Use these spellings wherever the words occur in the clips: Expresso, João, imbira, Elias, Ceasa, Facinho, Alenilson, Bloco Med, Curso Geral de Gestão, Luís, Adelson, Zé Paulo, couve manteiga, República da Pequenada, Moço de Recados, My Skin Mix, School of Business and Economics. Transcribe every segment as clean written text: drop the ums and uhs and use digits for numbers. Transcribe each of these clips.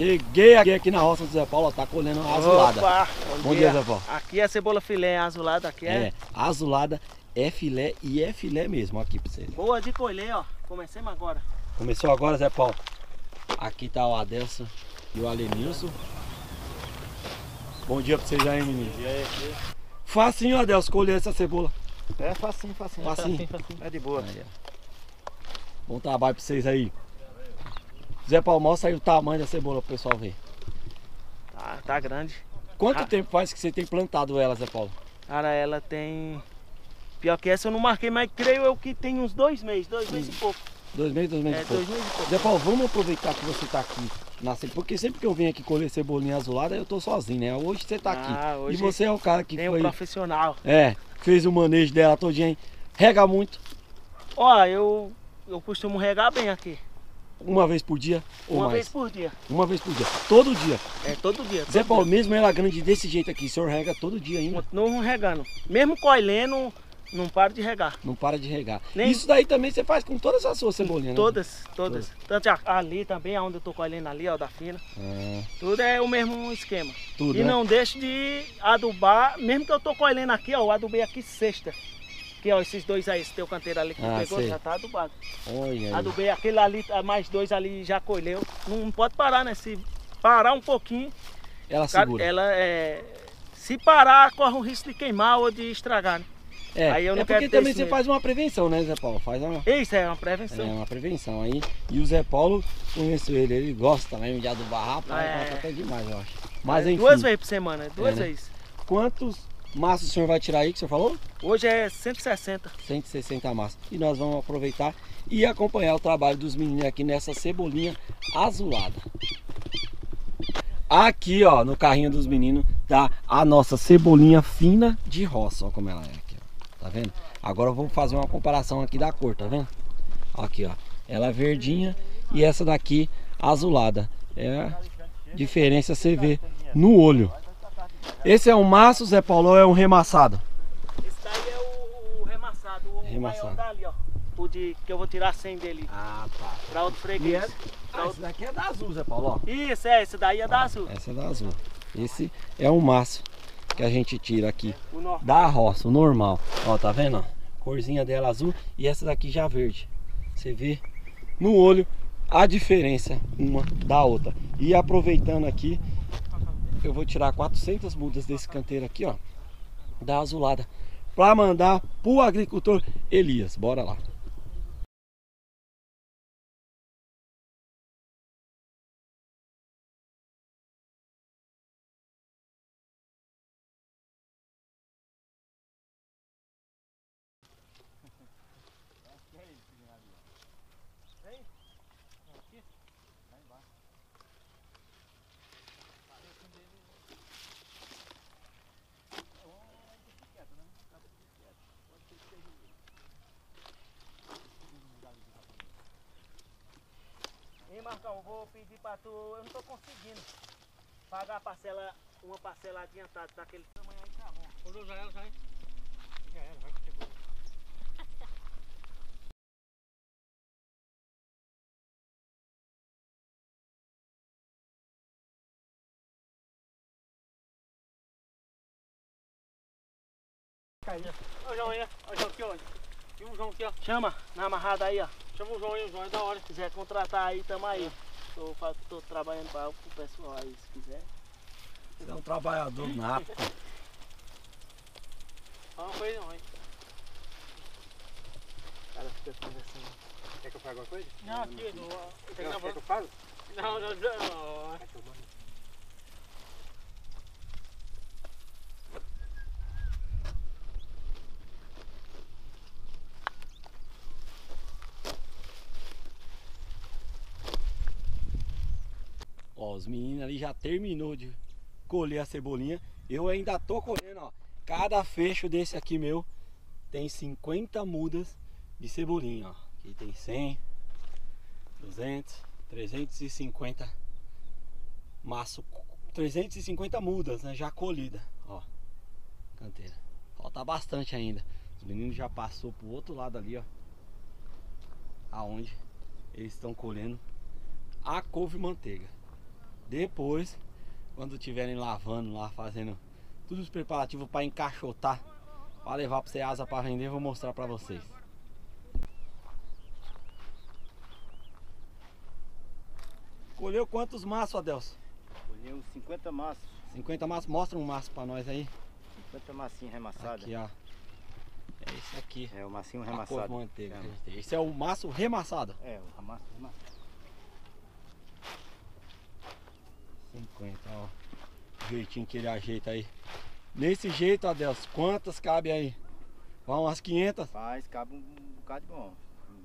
Cheguei aqui na roça do Zé Paulo, tá colhendo azulada. Opa, bom dia, Zé Paulo. Aqui é cebola filé azulada, aqui é? É, azulada é filé e é filé mesmo, aqui pra vocês. Boa de colher, ó. Comecemos agora. Começou agora, Zé Paulo. Aqui tá o Adelson e o Alenilson. Bom dia pra vocês aí, menino. E aí, facinho, Adelson, colher essa cebola. É facinho. É de boa. Aí, bom trabalho pra vocês aí. Zé Paulo, mostra aí o tamanho da cebola pro pessoal ver. Tá grande. Quanto tempo faz que você tem plantado ela, Zé Paulo? Cara, ela tem... Pior que essa eu não marquei, mas creio eu que tem uns 2 meses, 2 meses e pouco. 2 meses, 2 meses e pouco. 2 meses e pouco. Zé Paulo, vamos aproveitar que você tá aqui na cebola, porque sempre que eu venho aqui colher cebolinha azulada, eu tô sozinho, né? Hoje você tá aqui. Hoje e você é o cara que foi... um profissional. É, fez o manejo dela todinha, hein? Rega muito. Ó, eu costumo regar bem aqui. Uma vez por dia ou mais? Uma vez por dia. Uma vez por dia. Todo dia? É, todo dia. Zé Paulo, mesmo ela grande desse jeito aqui, o senhor rega todo dia ainda? Não regando. Mesmo colhendo, não para de regar. Não para de regar. Nem... Isso daí também você faz com todas as suas cebolinhas, né? Todas. Tanto ali também, onde eu tô colhendo ali, ó, da fina. É. Tudo é o mesmo esquema. Tudo, e né? Não deixo de adubar, mesmo que eu tô colhendo aqui, ó, eu adubei aqui sexta. Aqui, ó, esses 2 aí, esse teu canteiro ali que pegou, sei. Já tá adubado. Olha, adubei aquele ali, mais 2 ali já colheu. Não pode parar, né? Se parar um pouquinho, ela segura. Se parar, corre o risco de queimar ou de estragar, né? É, aí eu não quero porque também você faz uma prevenção, né, Zé Paulo? Faz uma... Isso, é uma prevenção. É uma prevenção aí. E o Zé Paulo, conheço ele gosta mesmo de adubar, rapaz, gosta até demais, eu acho. Mas enfim. 2 vezes por semana, 2 vezes. Né? Quantos... Massa o senhor vai tirar aí, que o senhor falou? Hoje é 160. 160 massas. E nós vamos aproveitar e acompanhar o trabalho dos meninos aqui nessa cebolinha azulada. Aqui, ó, no carrinho dos meninos, tá a nossa cebolinha fina de roça. Olha como ela é aqui, ó. Tá vendo? Agora vamos fazer uma comparação aqui da cor, tá vendo? Aqui, ó. Ela é verdinha e essa daqui azulada. É a diferença você vê no olho. Esse é um maço, Zé Paulo, ou é um remassado? Esse daí é o remassado, o maior dali, ó. O que eu vou tirar 100 dele. Ah, tá. Pra outro freguês. Esse daqui é da azul, Zé Paulo, ó. Isso, esse daí é da azul. Essa é da azul. Esse é um maço que a gente tira aqui da roça, o normal. Ó, tá vendo? Ó? Corzinha dela azul e essa daqui já verde. Você vê no olho a diferença uma da outra. E aproveitando aqui, eu vou tirar 400 mudas desse canteiro aqui, ó, da azulada, para mandar pro agricultor Elias. Bora lá. Marcão, vou pedir pra tu, eu não tô conseguindo pagar a parcela, uma parcela adiantada daquele tamanho aí, tá bom. Vou usar ela já, hein? Já era, vai que chegou. Olha o João aí, olha o João aqui, olha. Tem um João aqui, ó. Chama, na amarrada aí, ó. Chama o João é da hora. Se quiser contratar aí, tamo aí. Tô trabalhando para o pessoal aí, se quiser. Você é um trabalhador nato. Fala uma coisa não, hein? O cara fica conversando. Quer que eu faça alguma coisa? Não, aqui. Não, quer que eu falo? Não. Quer que eu mando? Ó, os meninos ali já terminou de colher a cebolinha. Eu ainda tô colhendo, ó. Cada fecho desse aqui meu tem 50 mudas de cebolinha, ó. Aqui tem 100, 200, 350 maço, 350 mudas, né? Já colhida, ó. Canteira. Falta bastante ainda. Os meninos já passou pro outro lado ali, ó. Aonde eles estão colhendo a couve-manteiga. Depois, quando estiverem lavando lá, fazendo todos os preparativos para encaixotar, para levar para Ceasa para vender, eu vou mostrar para vocês. Colheu quantos maços, Adelson? Colheu 50 maços. 50 maços? Mostra um maço para nós aí. 50 massinhos remassados. Aqui, ó. É isso aqui. É o massinho remassado. A cor manteiga. É. Esse é o maço remassado. É, o maço remassado. 50, ó. O jeitinho que ele ajeita aí. Nesse jeito, Adelson, quantas cabe aí? Vão umas 500? Faz, cabe um bocado de bom.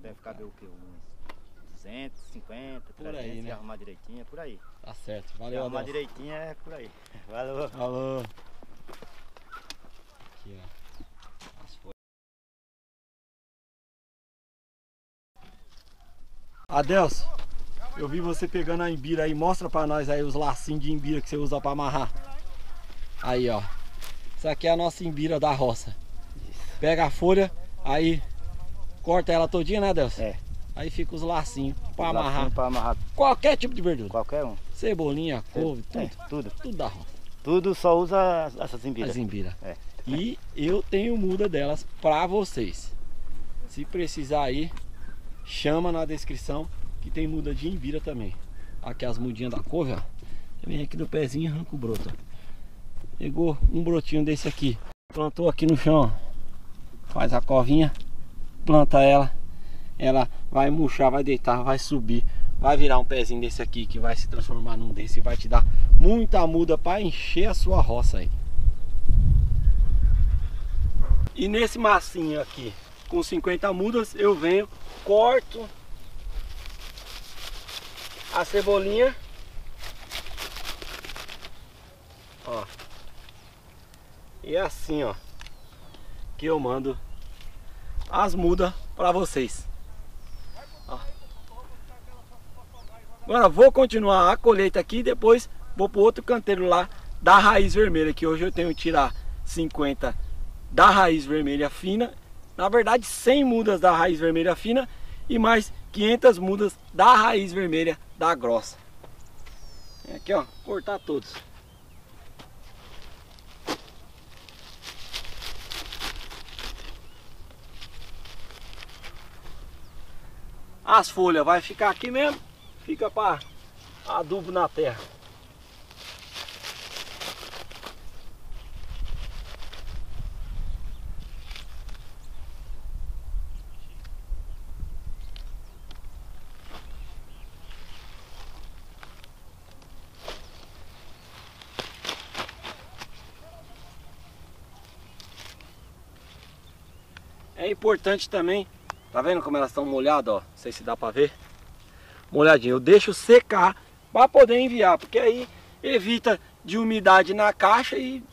Deve caber o quê? Uns 250, por 300, aí, né? Se arrumar direitinho, é por aí. Tá certo, valeu, Adelson. Se arrumar direitinho é por aí. Valeu. Falou. Aqui, ó. Adelson, eu vi você pegando a imbira aí, mostra pra nós aí os lacinhos de imbira que você usa pra amarrar. Aí, ó, isso aqui é a nossa imbira da roça. Pega a folha, aí corta ela todinha, né, Adelson? É. Aí fica os lacinhos pra amarrar. Pra amarrar qualquer tipo de verdura. Qualquer um. Cebolinha, couve, tudo. É, tudo. Tudo da roça. Tudo só usa essas imbiras. As imbiras. É. E eu tenho muda delas pra vocês. Se precisar aí, chama na descrição que tem muda de imbira também. Aqui as mudinhas da couve, ó. Você vem aqui do pezinho e arranca o broto. Pegou um brotinho desse aqui, plantou aqui no chão, ó. Faz a covinha, planta ela. Ela vai murchar, vai deitar, vai subir. Vai virar um pezinho desse aqui que vai se transformar num desse. E vai te dar muita muda para encher a sua roça aí. E nesse massinho aqui, com 50 mudas, eu venho, corto a cebolinha, ó, e é assim, ó, que eu mando as mudas para vocês. Ó. Agora vou continuar a colheita aqui e depois vou para o outro canteiro lá da raiz vermelha, que hoje eu tenho que tirar 50 da raiz vermelha fina. Na verdade, 100 mudas da raiz vermelha fina e mais 500 mudas da raiz vermelha da grossa. Vem aqui, ó, cortar todos. As folhas vai ficar aqui mesmo, fica para adubo na terra. É importante também, tá vendo como elas estão molhadas, ó, não sei se dá pra ver, molhadinha, eu deixo secar para poder enviar, porque aí evita de umidade na caixa e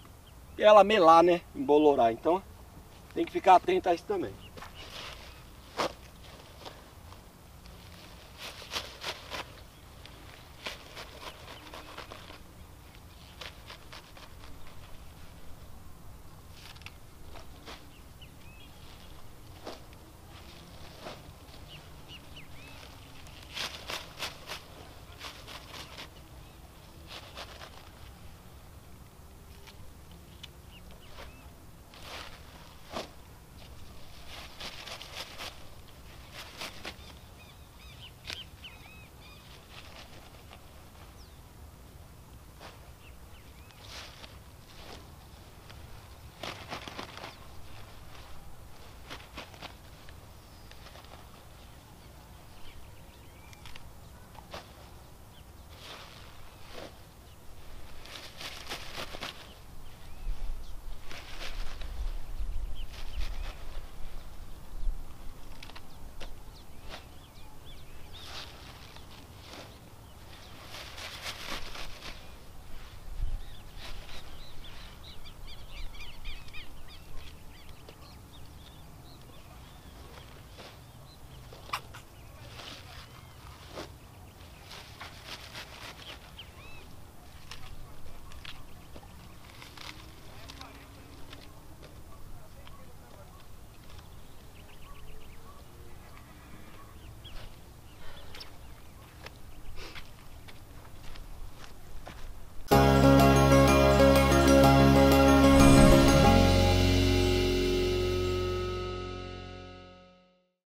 ela melar, né, embolorar, então tem que ficar atento a isso também.